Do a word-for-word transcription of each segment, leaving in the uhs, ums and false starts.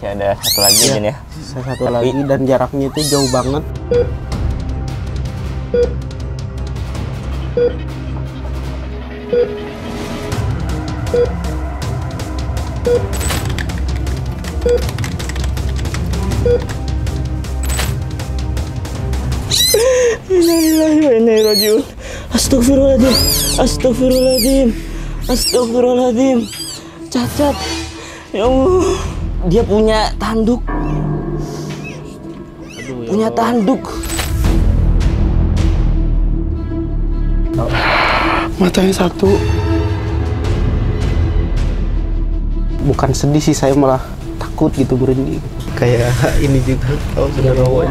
Masih ada satu lagi ya, Jin, ya? Satu tapi... lagi, dan jaraknya itu jauh banget. Innalillahi Astagfirullahaladzim, Astagfirullahaladzim, Astagfirullahaladzim. Cacat, ya Allah. Dia punya tanduk, aduh, punya ya tanduk. Matanya satu. Bukan sedih sih, saya malah takut gitu merinding. Kayak ini juga, tahu sudah rawan.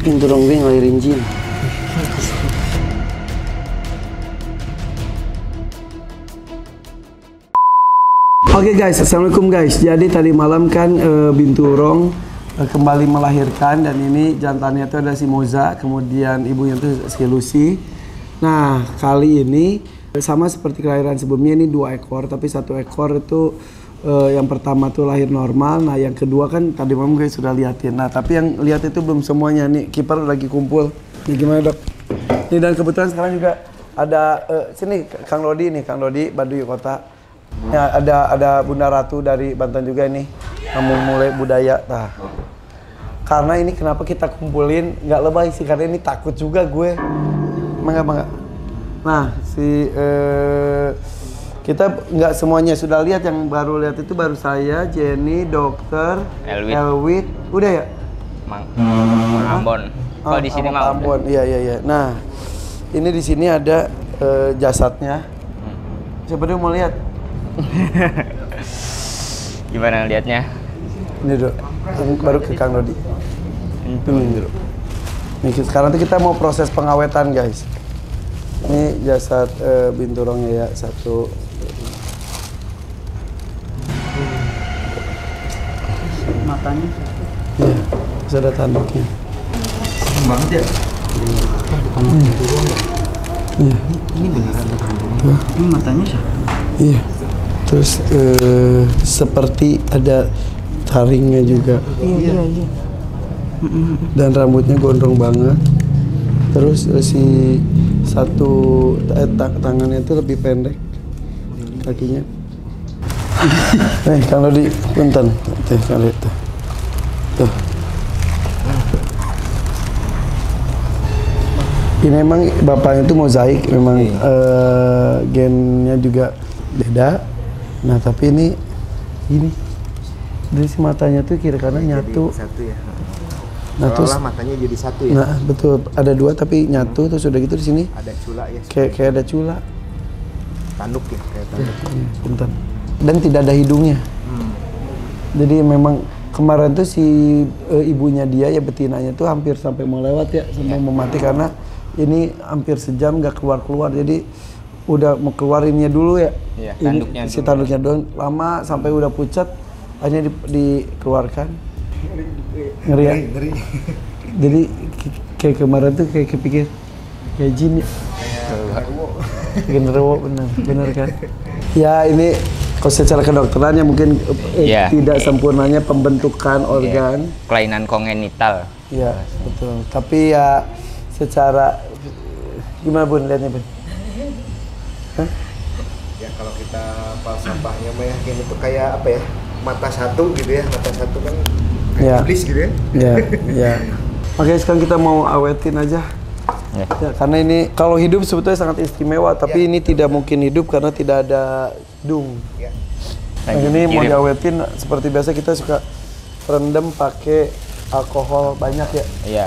Binturong gue ngalirin jin. Oke okay guys, assalamualaikum guys. Jadi tadi malam kan e, Binturong e, kembali melahirkan, dan ini jantannya itu ada si Moza, kemudian ibunya itu si Lucy. Nah kali ini sama seperti kelahiran sebelumnya, ini dua ekor, tapi satu ekor itu e, yang pertama tuh lahir normal. Nah yang kedua kan tadi malam guys sudah liatin. Nah tapi yang lihat itu belum semuanya nih, kiper lagi kumpul. Ini gimana dok? Ini dan kebetulan sekarang juga ada e, sini Kang Lodi nih, Kang Lodi Baduy Kota. Ya, ada ada Bunda Ratu dari Banten juga ini, memulai budaya. Nah, karena ini kenapa kita kumpulin nggak lebay sih, karena ini takut juga gue. Mangga mangga. Nah si eh, kita nggak semuanya sudah lihat, yang baru lihat itu baru saya, Jeni, dokter, Elwin. Elwin, udah ya? Mang, Ambon. Kalau oh, di sini Mang Ambon. Iya iya iya. Nah ini di sini ada eh, jasadnya. Siapa dulu mau lihat? Gimana lihatnya? Ini dulu, baru ke Kang Rodi. Ini dulu. Nih, sekarang tuh kita mau proses pengawetan guys. Ini jasad e, binturongnya ya, satu. Matanya? Iya, sudah tanduknya. Serem banget ya? Hmm. Iya. Ini beneran tanduknya. Ini matanya siapa? Iya. Terus eh, seperti ada taringnya juga, iya, iya, iya. Dan rambutnya gondrong banget. Terus eh, si satu eh, tangannya itu lebih pendek, kakinya. Nih kalau di punten, tuh kalian tuh, tuh. Ini memang bapaknya itu mozaik, memang eh, gennya juga beda. Nah tapi ini ini dari si matanya tuh kira kanan ya, nyatu satu ya. Nah terus matanya jadi satu ya. Nah betul, ada dua tapi nyatu. Hmm. Terus udah gitu di sini ada cula ya, kayak kayak ada cula tanduk ya, kayak tanduk ya, dan tidak ada hidungnya. Hmm. Jadi memang kemarin tuh si e, ibunya dia ya, betinanya tuh hampir sampai mau lewat ya, sampai mau mati karena ini hampir sejam gak keluar keluar. Jadi udah mau keluarinnya dulu ya, iya, tanduknya ini, dulu. Si tanduknya doang lama sampai udah pucat, akhirnya di, dikeluarkan. Ngeri ya? Ngeri. Jadi kayak kemarin tuh kayak kepikir kayak jin ya. Genderwo, bener, bener kan? Ya ini kalau secara kedokteran ya mungkin yeah, eh, tidak sempurnanya pembentukan yeah, organ. Kelainan kongenital. Iya betul. Tapi ya secara gimana bun liatnya bun? Hah? Ya kalau kita falsafahnya mah yang itu kayak apa ya, mata satu gitu ya, mata satu kan kayak iblis gitu ya. Iya, iya. Oke sekarang kita mau awetin aja ya. Ya, karena ini kalau hidup sebetulnya sangat istimewa, tapi ya, ini tidak mungkin hidup karena tidak ada dung ya. Nah, ini mau diawetin seperti biasa kita suka rendam pakai alkohol banyak ya. Iya,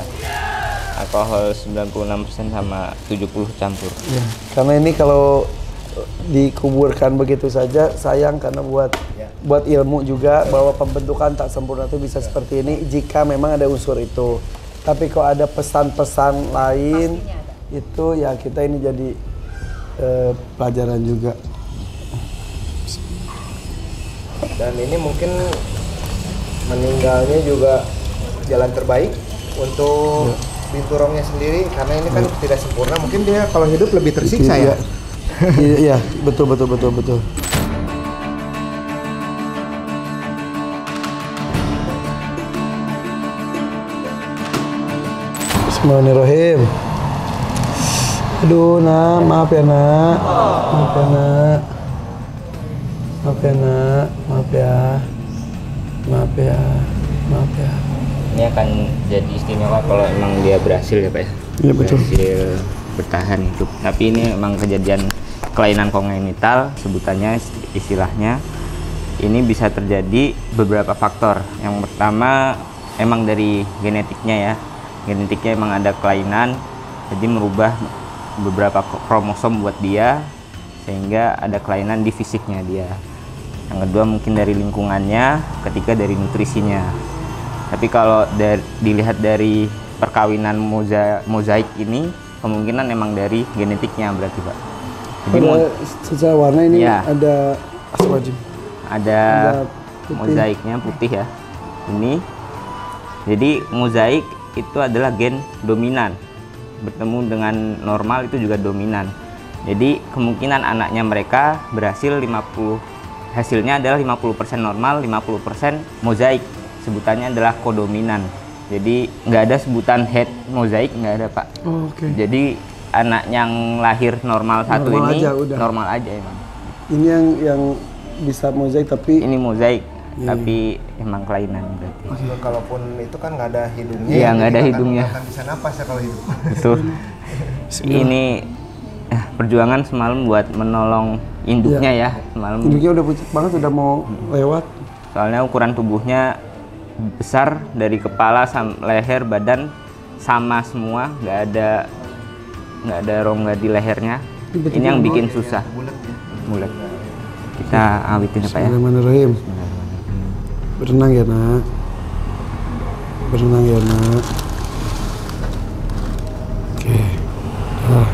alkohol sembilan puluh enam persen sama tujuh puluh campur. Ya, karena ini kalau dikuburkan begitu saja sayang, karena buat ya, buat ilmu juga bahwa pembentukan tak sempurna itu bisa ya, seperti ini jika memang ada unsur itu. Tapi kalau ada pesan-pesan lain itu ya kita ini jadi eh, pelajaran juga. Dan ini mungkin meninggalnya juga jalan terbaik untuk ya, binturongnya sendiri, karena ini kan hmm, tidak sempurna, mungkin dia kalau hidup lebih tersiksa ya. Iya, betul betul betul betul. Bismillahirrahmanirrahim. Aduh, Nak, maaf ya, Nak. Maaf ya, Nak. Maaf ya, Nak. Maaf ya. Maaf ya. Maaf ya. Ini akan jadi istimewa kalau emang dia berhasil ya, Pak. Iya, betul. Berhasil bertahan hidup. Tapi ini emang kejadian kelainan kongenital, sebutannya, istilahnya. Ini bisa terjadi beberapa faktor. Yang pertama emang dari genetiknya ya. Genetiknya emang ada kelainan, jadi merubah beberapa kromosom buat dia, sehingga ada kelainan di fisiknya dia. Yang kedua mungkin dari lingkungannya, ketiga dari nutrisinya. Tapi kalau dari, dilihat dari perkawinan moza, mozaik ini, kemungkinan emang dari genetiknya berarti, Pak. Jadi pada secara warna ini ya, ada aswajib. Ada, ada putih. Mozaiknya putih ya. Ini. Jadi mozaik itu adalah gen dominan. Bertemu dengan normal itu juga dominan. Jadi kemungkinan anaknya mereka berhasil lima puluh hasilnya adalah lima puluh persen normal, lima puluh persen mozaik. Sebutannya adalah kodominan. Jadi nggak ada sebutan head mozaik, nggak ada, Pak. Oh, oke. Okay. Jadi anak yang lahir normal satu normal ini aja, normal aja emang. Ini yang yang bisa mozaik tapi ini mozaik yeah, tapi emang kelainan berarti. Maksudnya kalaupun itu kan nggak ada hidungnya. Iya, nggak ada hidungnya. Akan bisa napas ya kalau hidup. Betul. Ini eh, perjuangan semalam buat menolong induknya yeah, ya semalam. Induknya udah pucat banget, udah mau lewat. Soalnya ukuran tubuhnya besar, dari kepala sampai leher, badan sama semua, nggak ada nggak ada rongga di lehernya. Tiba-tiba ini yang bikin ya, susah. Bulat. Ya. Kita awitin apa ya? Bismillahirrahmanirrahim. Berenang ya, Nak. Berenang ya, Nak. Oke. Ah.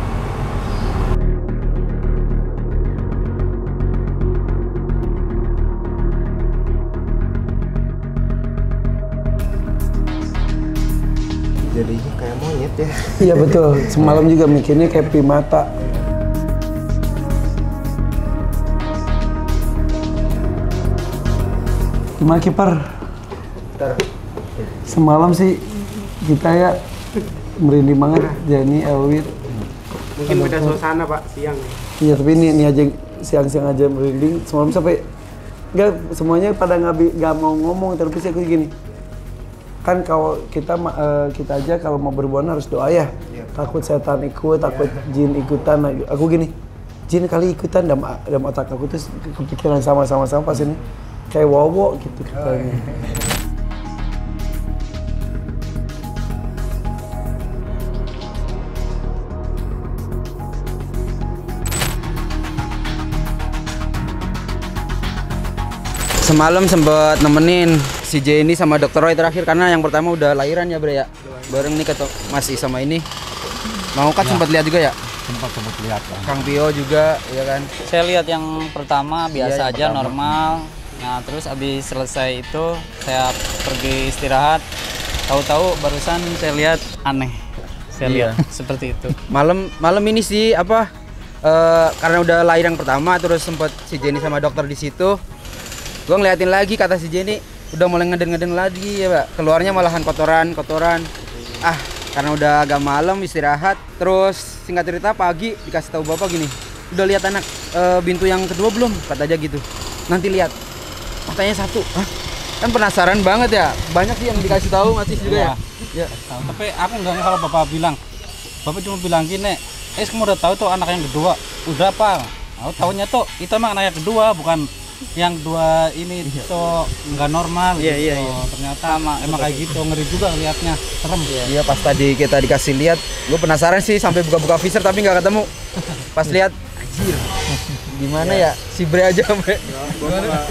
Jadi kayak monyet ya. Iya betul. Semalam juga mikirnya kayak primata. Gimana kiper? Semalam sih kita ya merinding banget, Jeni, Elwin. Mungkin beda suasana, Pak, siang. Iya, tapi ini, ini aja siang-siang aja merinding. Semalam sampai enggak semuanya pada nggak mau ngomong, tapi sih aku gini. Kan kalau kita uh, kita aja kalau mau berbuana harus doa ya. Ya. Takut setan ikut, takut ya, jin ikutan. Aku gini. Jin kali ikutan dalam, dalam otak aku terus kepikiran sama-sama sama pas ini. Kayak wowo gitu katanya. Semalam sempat nemenin si Jeni sama dokter Roy terakhir, karena yang pertama udah lahiran ya, Bre ya. Bareng nih ketok masih sama ini. Mau kan ya, sempat lihat juga ya? Sempat sempat lihat kan. Kang Bio juga ya kan. Saya lihat yang pertama biasa ya, yang aja pertama normal. Nah, terus habis selesai itu saya pergi istirahat. Tahu-tahu barusan saya lihat aneh. Saya iya, lihat seperti itu. Malam malam ini sih apa? E, karena udah lahir yang pertama, terus sempet si Jeni sama dokter di situ. Gua ngeliatin lagi, kata si Jeni udah mulai ngeden-ngeden lagi ya, Pak. Keluarnya malahan kotoran-kotoran. Ah, karena udah agak malam istirahat. Terus singkat cerita pagi dikasih tahu bapak gini. Udah lihat anak e, bintu yang kedua belum? Kata aja gitu. Nanti lihat. Matanya satu, hah? Kan penasaran banget ya, banyak sih yang dikasih tahu masih juga ya. Ya. Tapi aku enggaknya kalau bapak bilang, bapak cuma bilang gini, eh kamu udah tahu tuh anak yang kedua, udah apa? Aku tahunya tuh itu emang anak yang kedua, bukan yang dua ini tuh nggak normal. Iya gitu. Iya. Iya. Ternyata emang, emang kayak gitu, ngeri juga liatnya, serem. Iya. Iya pas tadi kita dikasih lihat, gue penasaran sih sampai buka-buka visor tapi nggak ketemu. Pas lihat, anjir. Gimana ya, ya? Si Bre aja, Bre. Ya,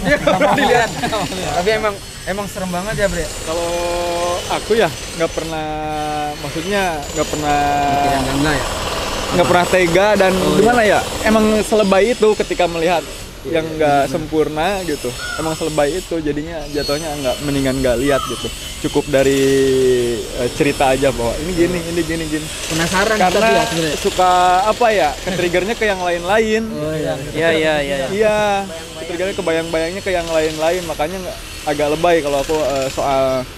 dia nggak pernah dilihat. Tapi emang emang serem banget ya, Bre. Kalau aku ya nggak pernah, maksudnya nggak pernah nggak pernah tega dan oh, gimana ya? Emang selebay itu ketika melihat ya, yang nggak ya, sempurna gitu. Emang selebay itu jadinya jatuhnya nggak, mendingan nggak lihat gitu. Cukup dari uh, cerita aja bahwa ini gini, ini gini, gini. Penasaran karena kita suka apa ya, ketriggernya ke yang lain-lain. Oh iya, iya, iya. Iya, iya. Ketriggernya kebayang-bayangnya ke yang lain-lain, makanya agak lebay kalau aku uh, soal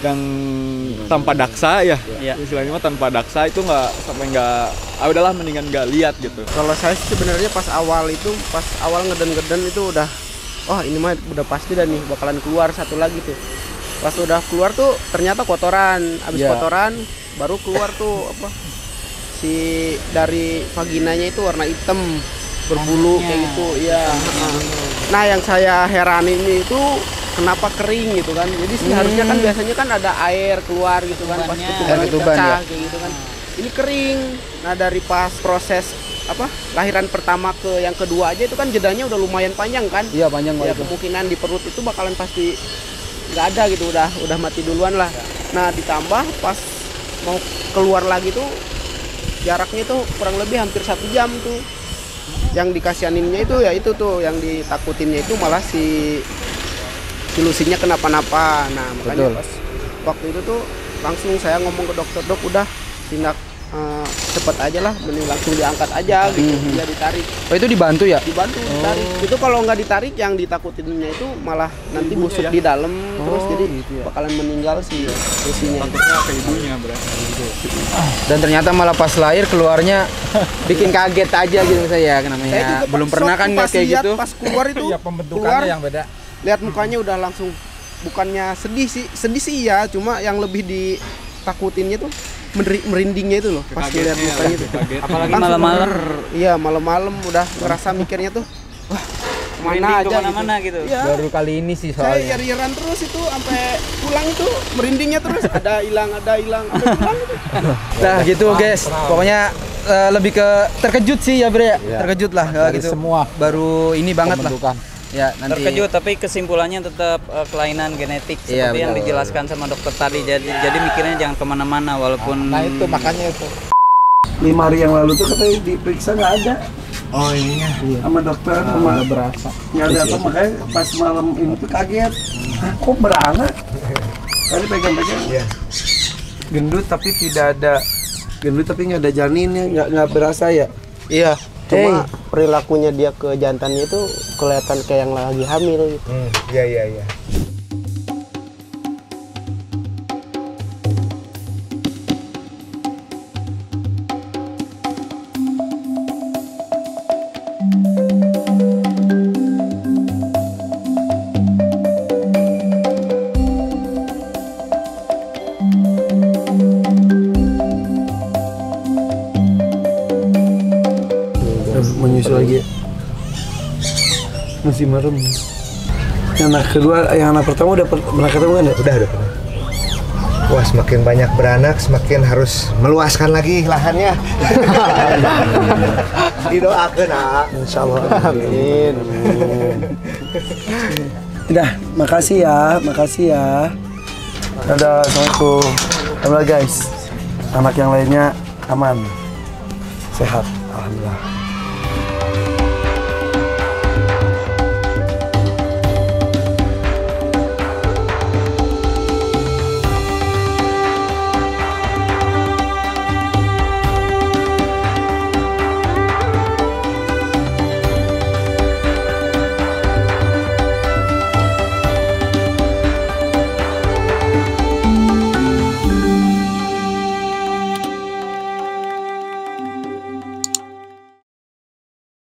gang tanpa daksa ya, ya. Istilahnya mah tanpa daksa itu nggak sampai nggak, ah udahlah mendingan nggak lihat gitu. Kalau saya sebenarnya pas awal itu, pas awal ngeden-ngeden itu udah, oh ini mah udah pasti dah nih bakalan keluar satu lagi tuh. Pas udah keluar tuh ternyata kotoran, abis ya. kotoran baru keluar tuh apa si dari vaginanya itu warna hitam berbulu kayak gitu ya. Nah yang saya heran ini itu kenapa kering gitu kan, jadi sih hmm. harusnya kan biasanya kan ada air keluar gitu kan, pas ketubannya pecah ya. Kayak gitu kan, ini kering. Nah dari pas proses apa lahiran pertama ke yang kedua aja itu kan jedanya udah lumayan panjang kan. Iya panjang ya, kemungkinan di perut itu bakalan pasti nggak ada gitu, udah udah mati duluan lah ya. Nah ditambah pas mau keluar lagi tuh jaraknya tuh kurang lebih hampir satu jam tuh. Yang dikasianinnya itu ya itu tuh, yang ditakutinnya itu malah si, si Lucy-nya kenapa-napa. Nah makanya betul. Pas waktu itu tuh langsung saya ngomong ke dokter, dok udah tindak uh, cepet aja lah, mending langsung diangkat aja gitu, mm-hmm. dia ditarik. Oh itu dibantu ya? Dibantu, oh. ditarik. Itu kalau nggak ditarik yang ditakutinnya itu malah nanti ibunya busuk ya? Di dalam, oh, terus jadi gitu ya? Bakalan meninggal si Lucy-nya. Takutnya ke ibunya berarti. Dan ternyata malah pas lahir keluarnya bikin kaget aja gitu saya namanya. Saya juga belum pernah kan pas kayak lihat, gitu. Pas keluar itu ya, keluar, yang beda. Lihat mukanya udah langsung, bukannya sedih sih, sedih sih ya, cuma yang lebih ditakutinnya tuh merindingnya itu loh pas lihat mukanya itu. Apalagi malam-malam. Iya, malam-malam udah ngerasa mikirnya tuh wah, mana aja gitu. Mana gitu. Ya. Baru kali ini sih soalnya. Saya nyariran terus itu sampai pulang itu merindingnya terus ada hilang ada hilang sampai pulang itu. Nah gitu guys, pokoknya uh, lebih ke terkejut sih ya Bre ya. Terkejut lah kalau gitu. Semua baru ini banget lah. Ya, nanti... Terkejut tapi kesimpulannya tetap uh, kelainan genetik seperti ya, yang dijelaskan sama dokter tadi. Jadi jadi mikirnya jangan kemana-mana walaupun. Nah itu makanya itu. Lima hari yang lalu tuh katanya diperiksa nggak ada. Oh iya, sama dokter nah, sama berasa nggak ada apa, makanya pas malam ini tuh kaget, kok beranak? Tadi pegang-pegang ya. Gendut tapi tidak ada, gendut tapi nggak ada janinnya, nggak nggak berasa ya? Iya. Cuma hey. perilakunya dia ke jantannya itu kelihatan kayak yang lagi hamil gitu. Hmm, iya iya iya. Masih merem. Yang anak kedua, yang anak pertama udah pernah ketemu kan ya? Udah, udah pernah. Wah, semakin banyak beranak, semakin harus meluaskan lagi lahannya. Didoakan, ah. Insya Allah. Amin. Udah, makasih ya, makasih ya. Dadah, assalamualaikum. Alhamdulillah guys, anak yang lainnya aman, sehat, alhamdulillah.